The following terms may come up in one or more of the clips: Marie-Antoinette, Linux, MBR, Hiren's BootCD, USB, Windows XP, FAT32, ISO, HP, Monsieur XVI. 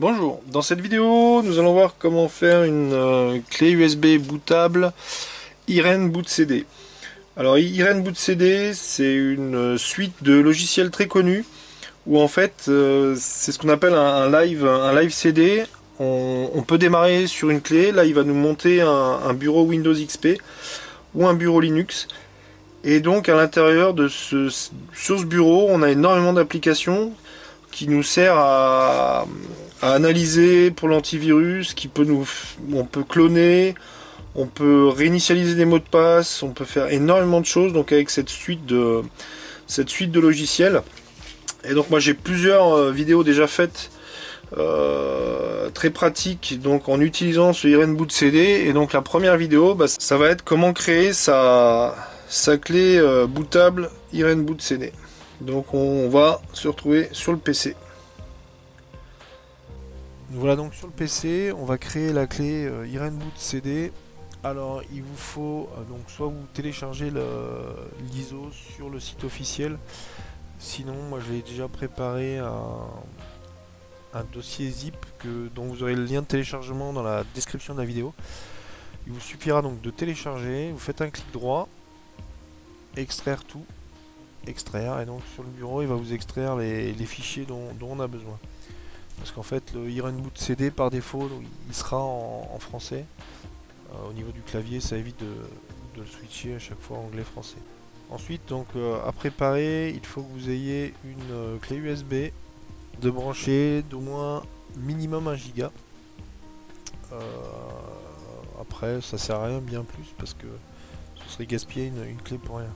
Bonjour, dans cette vidéo nous allons voir comment faire une clé USB bootable Hiren's BootCD. Alors Hiren's BootCD, c'est une suite de logiciels très connus où en fait c'est ce qu'on appelle un live CD. On peut démarrer sur une clé, là il va nous monter un bureau Windows XP ou un bureau Linux. Et donc à l'intérieur de sur ce bureau, on a énormément d'applications qui nous sert à analyser pour l'antivirus, on peut cloner, on peut réinitialiser des mots de passe, on peut faire énormément de choses donc avec cette suite de logiciels. Et donc moi j'ai plusieurs vidéos déjà faites très pratiques donc en utilisant ce Hiren's BootCD. Et donc la première vidéo, ça va être comment créer sa clé bootable Hiren's BootCD. Donc on va se retrouver sur le PC. Nous voilà donc sur le PC, on va créer la clé Hiren's BootCD. Alors il vous faut donc soit vous télécharger l'ISO sur le site officiel, sinon moi j'ai déjà préparé un dossier zip dont vous aurez le lien de téléchargement dans la description de la vidéo. Il vous suffira donc de télécharger, vous faites un clic droit, extraire tout. Extraire, et donc sur le bureau il va vous extraire les fichiers dont on a besoin, parce qu'en fait le Hiren's BootCD par défaut donc, il sera en français. Au niveau du clavier, ça évite de le switcher à chaque fois anglais-français. Ensuite donc à préparer, il faut que vous ayez une clé USB de brancher d'au moins minimum 1 giga. Après ça sert à rien, bien plus, parce que ce serait gaspiller une clé pour rien.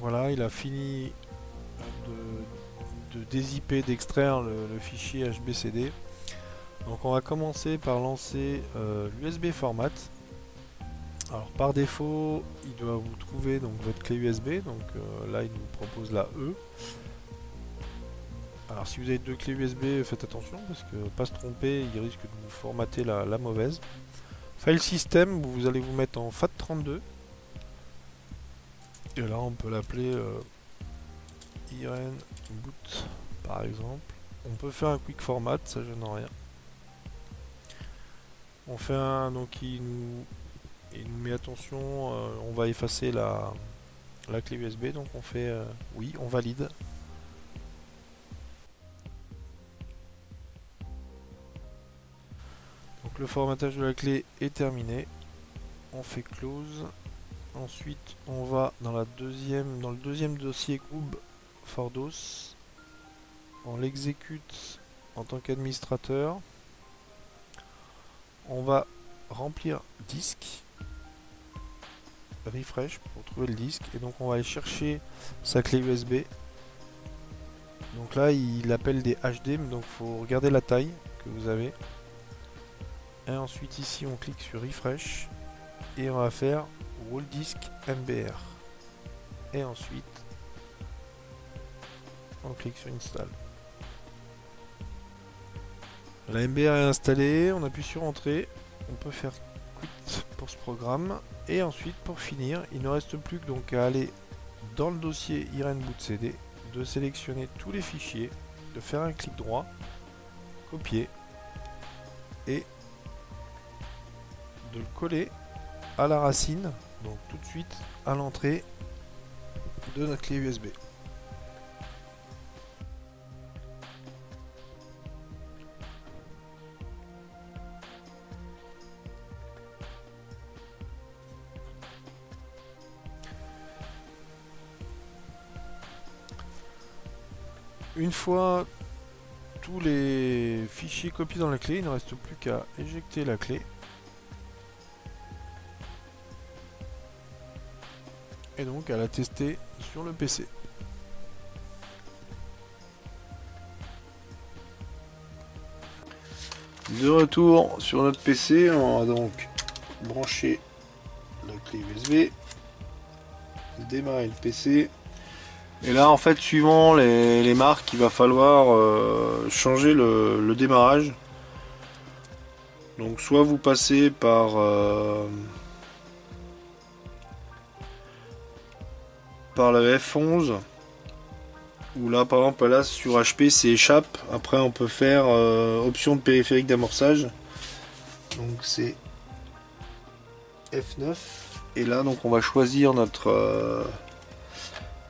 Voilà, il a fini de dézipper, d'extraire le fichier HBCD. Donc on va commencer par lancer l'USB format. Alors par défaut, il doit vous trouver donc votre clé USB. Donc là, il vous propose la E. Alors si vous avez 2 clés USB, faites attention parce que pas se tromper, il risque de vous formater la mauvaise. File system, vous allez vous mettre en FAT32. Et là on peut l'appeler Hiren's Boot par exemple. On peut faire un quick format, ça gêne rien. On fait un, donc il nous met attention, on va effacer la clé USB, donc on fait oui, on valide. Donc le formatage de la clé est terminé, on fait close. Ensuite, on va dans le deuxième dossier Kube Fordos. On l'exécute en tant qu'administrateur. On va remplir disque. Refresh pour trouver le disque. Et donc, on va aller chercher sa clé USB. Donc là, il appelle des HD, donc il faut regarder la taille que vous avez. Et ensuite, ici, on clique sur Refresh. Et on va faire roll disk MBR, et ensuite on clique sur install. La MBR est installée, on appuie sur entrée, on peut faire quit pour ce programme, et ensuite pour finir il ne reste plus que donc à aller dans le dossier Hiren's BootCD, de sélectionner tous les fichiers, de faire un clic droit, copier et de le coller à la racine, donc tout de suite à l'entrée de notre clé USB. Une fois tous les fichiers copiés dans la clé, il ne reste plus qu'à éjecter la clé. Et donc à la tester sur le PC. De retour sur notre PC, on va donc brancher la clé USB, démarrer le PC, et là en fait suivant les marques il va falloir changer le démarrage. Donc soit vous passez par le F11, où là par exemple là sur HP c'est échappe, après on peut faire option de périphérique d'amorçage, donc c'est F9, et là donc on va choisir notre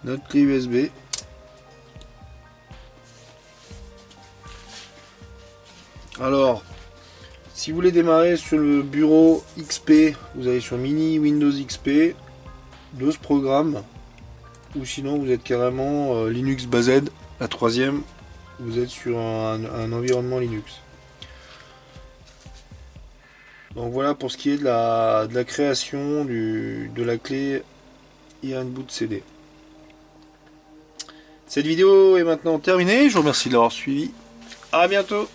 notre clé USB. Alors si vous voulez démarrer sur le bureau XP, vous allez sur Mini Windows XP de ce programme, ou sinon vous êtes carrément Linux BZ, la troisième, vous êtes sur un environnement Linux. Donc voilà pour ce qui est de la création de la clé Hiren's BootCD. Cette vidéo est maintenant terminée, je vous remercie de l'avoir suivi, à bientôt.